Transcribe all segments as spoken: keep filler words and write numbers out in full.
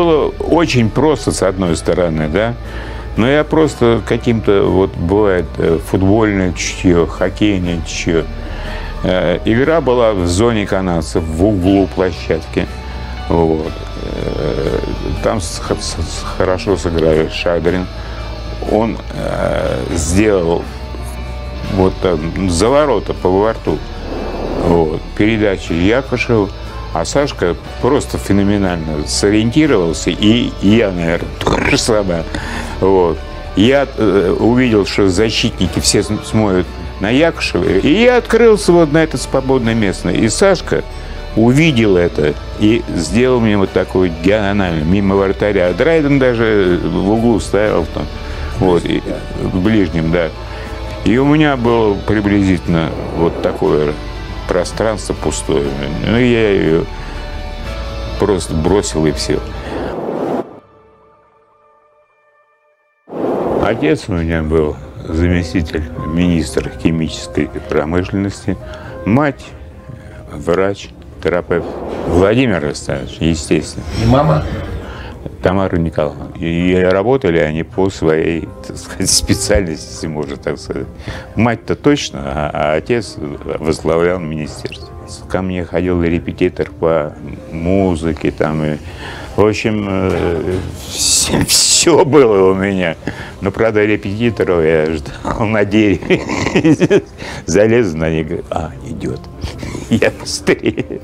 было очень просто, с одной стороны, да. Но я просто каким-то, вот бывает, футбольное чутье, хоккейное чутье. Игра была в зоне канадцев, в углу площадки. Вот. Там хорошо сыграли Шадрин. Он сделал вот там за ворота по борту. Вот. Передачи Якушеву. А Сашка просто феноменально сориентировался, и я, наверное, тоже слабо. Вот. Я э, увидел, что защитники все смотрят на Якушева, и я открылся вот на это свободное место. И Сашка увидел это и сделал мне вот такую диагональную, мимо вратаря. А Драйден даже в углу стоял там, вот, и, в ближнем, да. И у меня было приблизительно вот такое пространство пустое. Ну, я ее просто бросил, и все. Отец у меня был заместитель министра химической промышленности. Мать – врач, терапевт. Владимир Ростанович, естественно. И мама? Тамара Николаевна. И работали они по своей, так сказать, специальности, если можно так сказать. Мать-то точно, а отец возглавлял министерство. Ко мне ходил репетитор по музыке, там, и, в общем, все, все было у меня. Но, правда, репетиторов я ждал на дереве. Залез на них, говорю, а, идет. Я быстрее.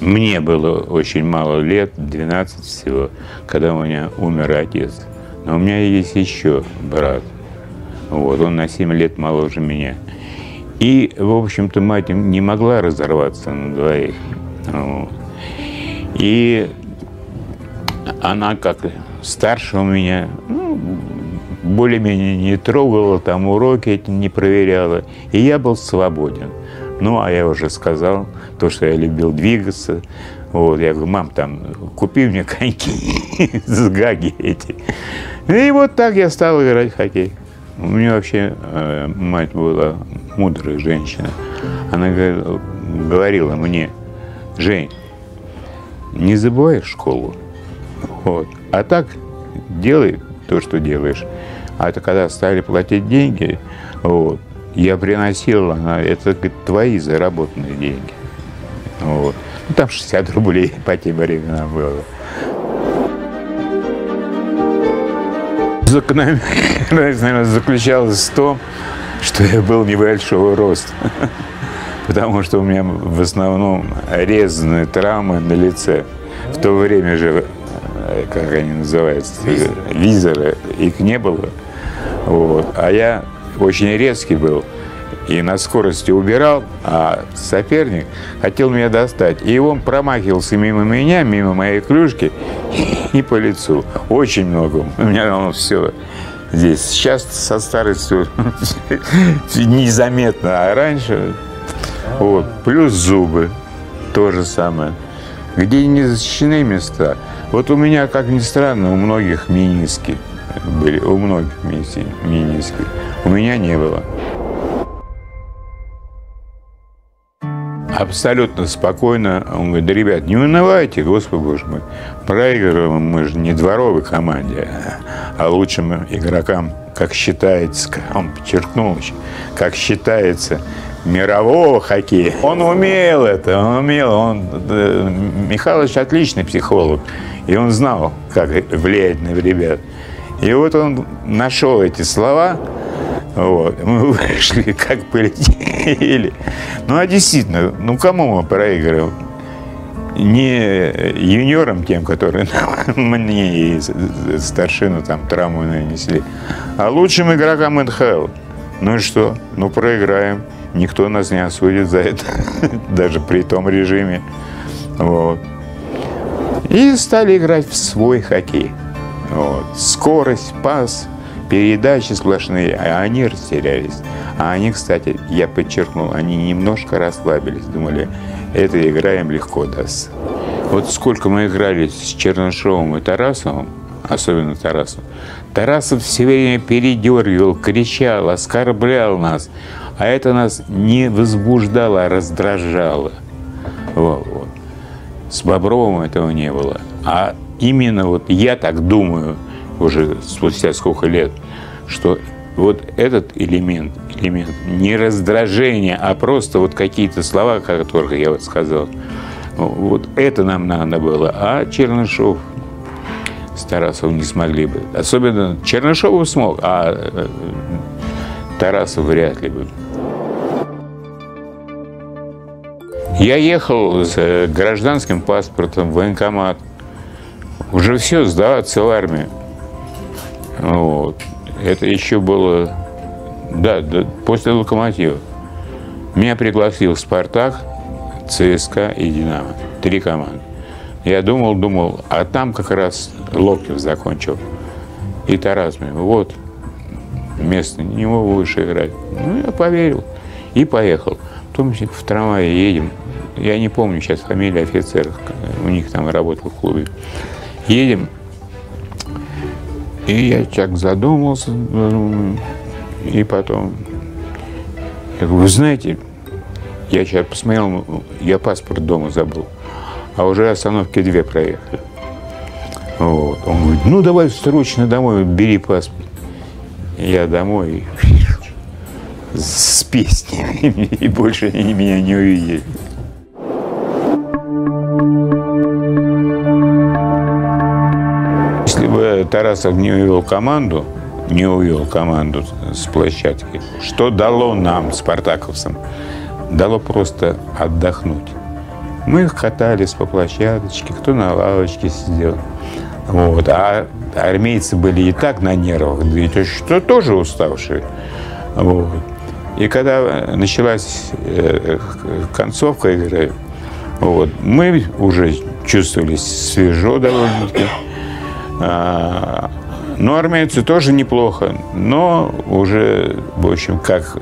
Мне было очень мало лет, двенадцать всего, когда у меня умер отец. Но у меня есть еще брат. Вот, он на семь лет моложе меня. И, в общем-то, мать не могла разорваться на двоих. Вот. И она, как старше у меня, ну, более-менее не трогала, там уроки эти не проверяла. И я был свободен. Ну, а я уже сказал, то, что я любил двигаться. Вот, я говорю, мам, там, купи мне коньки с гаги эти. И вот так я стал играть в хоккей. У меня вообще э, мать была мудрая женщина. Она говорила, говорила мне, Жень, не забывай школу. Вот. А так делай то, что делаешь. А это когда стали платить деньги, вот, я приносил, она, это говорит, твои заработанные деньги. Вот. Ну, там шестьдесят рублей по тем временам было. Закономерность, наверное, заключалась в том, что я был небольшого роста. Потому что у меня в основном резаные травмы на лице. В то время же, как они называются, визора, их не было. Вот. А я очень резкий был и на скорости убирал, а соперник хотел меня достать. И он промахивался мимо меня, мимо моей клюшки и по лицу. Очень много. У меня оно все здесь. Сейчас со старостью незаметно, а раньше... Вот. Плюс зубы. То же самое. Где не защищены места. Вот у меня, как ни странно, у многих мениски были. У многих мениски. У меня не было. Абсолютно спокойно. Он говорит, да, ребят, не унывайте, господи боже мой. Проигрываем мы же не дворовой команде, а лучшим игрокам, как считается, он подчеркнул, как считается, мирового хоккея. Он умел это, он умел. Он, Михалыч отличный психолог, и он знал, как влиять на ребят. И вот он нашел эти слова. Вот. Мы вышли, как полетели. Ну, а действительно, ну, кому мы проигрываем? Не юниорам тем, которые нам, мне и старшину там травму нанесли, а лучшим игрокам эн ха эл. Ну и что? Ну, проиграем. Никто нас не осудит за это, даже при том режиме. Вот. И стали играть в свой хоккей. Вот. Скорость, пас. Передачи сплошные, а они растерялись. А они, кстати, я подчеркнул, они немножко расслабились, думали, эта игра им легко даст. Вот сколько мы играли с Чернышовым и Тарасовым, особенно Тарасов, Тарасов все время передергивал, кричал, оскорблял нас, а это нас не возбуждало, а раздражало. Вот. С Бобровым этого не было. А именно вот я так думаю уже спустя сколько лет, что вот этот элемент, элемент не раздражения, а просто вот какие-то слова, о которых я вот сказал, вот это нам надо было, а Чернышов с Тарасовым не смогли бы. Особенно Чернышов смог, а Тарасов вряд ли бы. Я ехал с гражданским паспортом в военкомат. Уже все, сдаваться в армию. Вот. Это еще было, да, да, после «Локомотива». Меня пригласил «Спартак», «ЦСКА» и «Динамо». Три команды. Я думал, думал, а там как раз Локтев закончил. И Тарасов, вот, вместо него будешь играть. Ну, я поверил и поехал. Потом в трамвае едем. Я не помню сейчас фамилии офицеров, у них там работал в клубе. Едем. И я так задумался, и потом, я говорю, вы знаете, я сейчас посмотрел, я паспорт дома забыл, а уже остановки две проехали. Вот. Он говорит, ну давай срочно домой, бери паспорт. Я домой с песней, и больше они меня не увидели. Тарасов не увел команду, не увел команду с площадки. Что дало нам, спартаковцам? Дало просто отдохнуть. Мы их катались по площадочке, кто на лавочке сидел. Вот. А армейцы были и так на нервах, да что тоже уставшие. Вот. И когда началась концовка игры, вот, мы уже чувствовались свежо довольно-таки. А, ну, армейцы тоже неплохо, но уже, в общем, как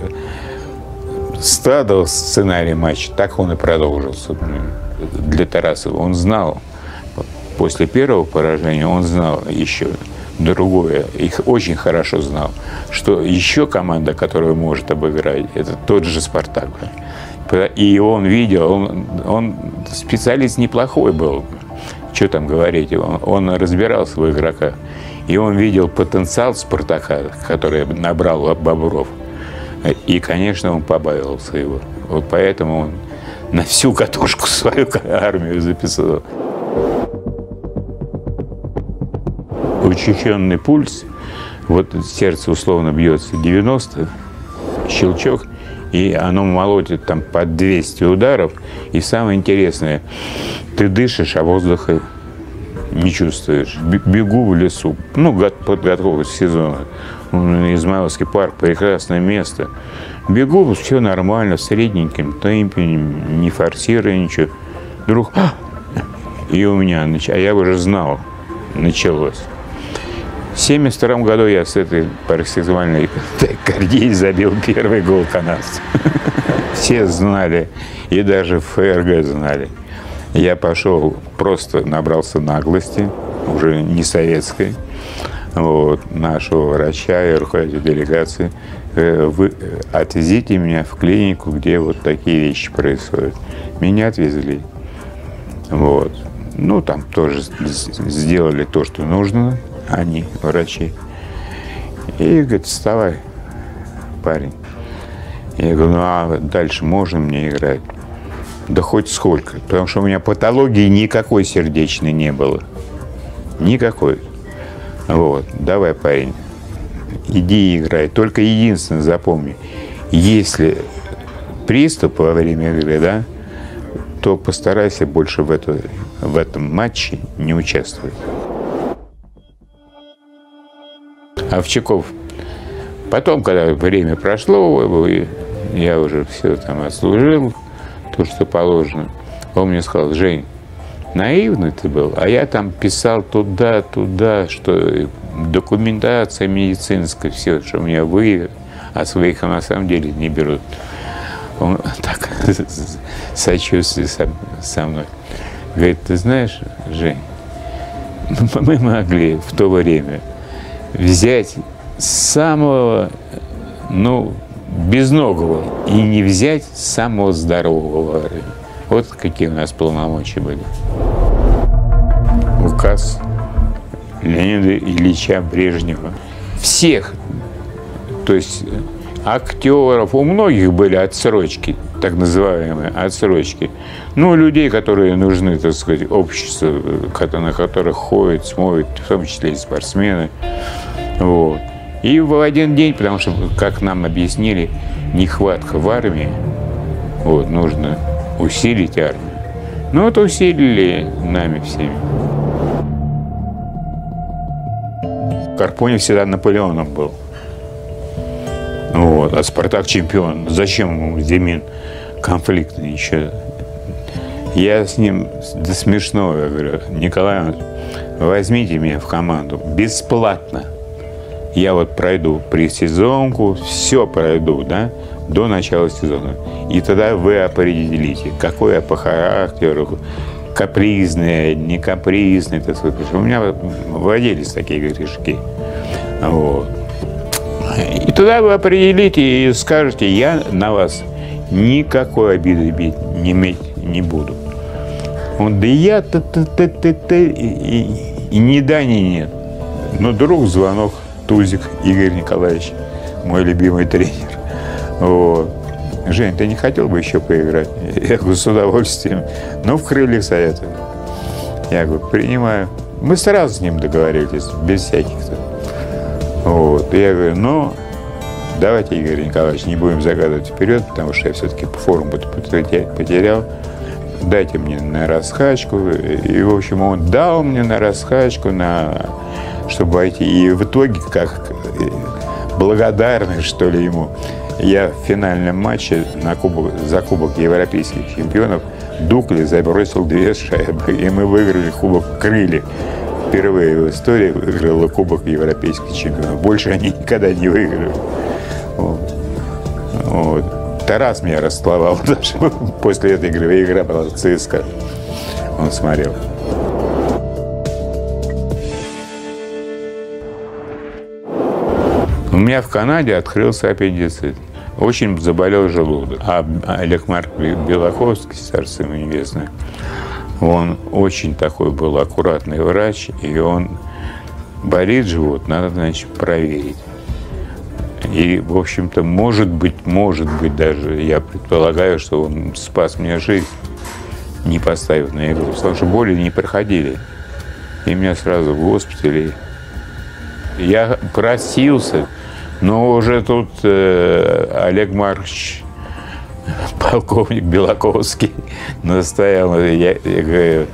страдал сценарий матча, так он и продолжился для Тарасова. Он знал, после первого поражения он знал еще другое, их очень хорошо знал, что еще команда, которая может обыграть, это тот же «Спартак». И он видел, он, он специалист неплохой был. Что там говорить, он, он разбирал своего игрока, и он видел потенциал «Спартака», который набрал Бобров, и, конечно, он побаивался его. Вот поэтому он на всю катушку свою армию записал. Учащенный пульс, вот сердце условно бьется девяносто, щелчок, и оно молотит там по двести ударов. И самое интересное, ты дышишь, а воздуха не чувствуешь. Бегу в лесу, ну, подготовка к сезону. Измайловский парк, прекрасное место. Бегу, все нормально, в средненьком темпе, не форсируя ничего. Вдруг, и у меня, а я уже знал, началось. В тысяча девятьсот семьдесят втором году я с этой парасексуальной тахикардией забил первый гол канадца. Все знали, и даже ФРГ знали. Я пошел, просто набрался наглости, уже не советской, вот, нашего врача и руководителя делегации. Вы отвезите меня в клинику, где вот такие вещи происходят. Меня отвезли. Вот. Ну, там тоже сделали то, что нужно. Они, врачи. И говорит, вставай, парень. Я говорю, ну а дальше можно мне играть? Да хоть сколько. Потому что у меня патологии никакой сердечной не было. Никакой. Вот, давай, парень, иди играй. Только единственное запомни, если приступ во время игры, да, то постарайся больше в, это, в этом матче не участвовать. Овчаков. Потом, когда время прошло, я уже все там отслужил, то, что положено, он мне сказал, Жень, наивный ты был, а я там писал туда, туда, что документация медицинская, все, что меня выявили, а своих на самом деле не берут. Он так сочувствует со мной. Говорит, ты знаешь, Жень, мы могли в то время взять самого, ну, безногого и не взять самого здорового. Вот какие у нас полномочия были. указ Леонида Ильича Брежнева. Всех, то есть актеров, у многих были отсрочки, так называемые отсрочки. Ну, людей, которые нужны, так сказать, обществу, на которых ходят, смотрят, в том числе и спортсмены. Вот. И в один день, потому что, как нам объяснили, нехватка в армии, вот, нужно усилить армию. Ну, вот усилили нами всеми. Карпуни всегда Наполеоном был. Вот, а Спартак чемпион. Зачем ему Зимин конфликтный еще? Я с ним до смешного, я говорю: Николай, возьмите меня в команду бесплатно. Я вот пройду предсезонку, все пройду, да, до начала сезона. И тогда вы определите, какой я по характеру, капризный, не капризный, так сказать. У меня владелись такие грешки. Вот. И тогда вы определите и скажете: я на вас никакой обиды иметь не, иметь не буду. Он: да я-то, и ни да, ни нет. Но вдруг звонок. Тузик Игорь Николаевич, мой любимый тренер. Вот. Жень, ты не хотел бы еще поиграть? Я говорю: с удовольствием. Но в Крыльях Советов. Я говорю: принимаю. Мы сразу с ним договорились, без всяких-то. Вот. Я говорю: ну, давайте, Игорь Николаевич, не будем загадывать вперед, потому что я все-таки форму потерял. Дайте мне на раскачку. И, в общем, он дал мне на раскачку, на... чтобы войти. И в итоге, как благодарный, что ли, ему, я в финальном матче на кубок, за Кубок Европейских чемпионов Дукли забросил две шайбы. И мы выиграли Кубок Крылья. Впервые в истории выиграла Кубок Европейских чемпионов. Больше они никогда не выиграли. Вот. Вот. Тарас меня расцеловал даже после этой игры. Игра была ЦСКА. Он смотрел. У меня в Канаде открылся аппендицит. Очень заболел желудок. А Олег Марк Белоховский, царство ему небесное, он очень такой был аккуратный врач. И он: болит живот, надо, значит, проверить. И, в общем-то, может быть, может быть даже, я предполагаю, что он спас мне жизнь, не поставив на игру, потому что боли не проходили. И меня сразу в госпитале. Я просился, но уже тут э, Олег Маркович, полковник Белаковский, настоял, я, я говорю,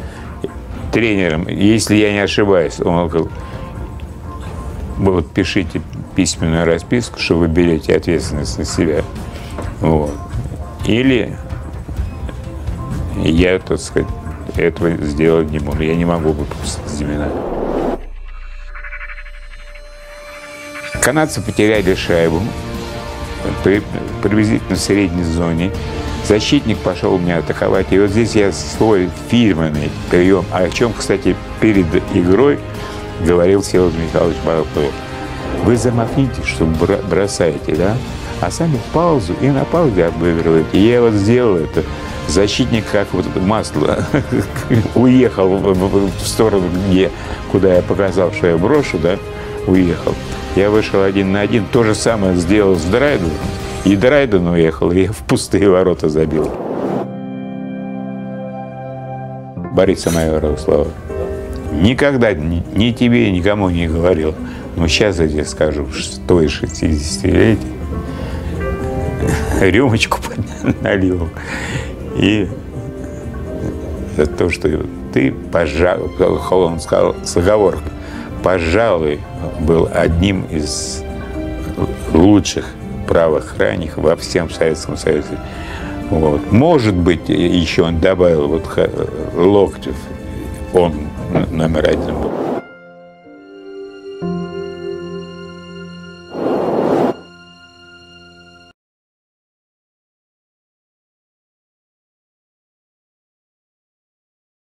тренером, если я не ошибаюсь, он говорил: вот пишите письменную расписку, что вы берете ответственность на себя. Вот. Или я, так сказать, этого сделать не буду. Я не могу выпустить Зимина. Канадцы потеряли шайбу при приблизительно средней зоне. Защитник пошел меня атаковать. И вот здесь я свой фирменный прием, о чем, кстати, перед игрой говорил Сергей Михайлович Бобров. Вы замахните, что бросаете, да? А сами в паузу и на паузе обыгрываете. И я вот сделал это. Защитник как вот масло уехал в сторону, где, куда я показал, что я брошу, да, уехал. Я вышел один на один, то же самое сделал с Драйденом. И Драйден уехал, и я в пустые ворота забил. Бориса Майорова слова. Никогда ни тебе, никому не говорил. Но сейчас я тебе скажу, что из шестидесятилетия рюмочку налил. И за то, что ты, пожалуй, он сказал с оговоркой, пожалуй, был одним из лучших правоохранных во всем Советском Союзе. Вот. Может быть, еще он добавил вот Локтев, он номер один был.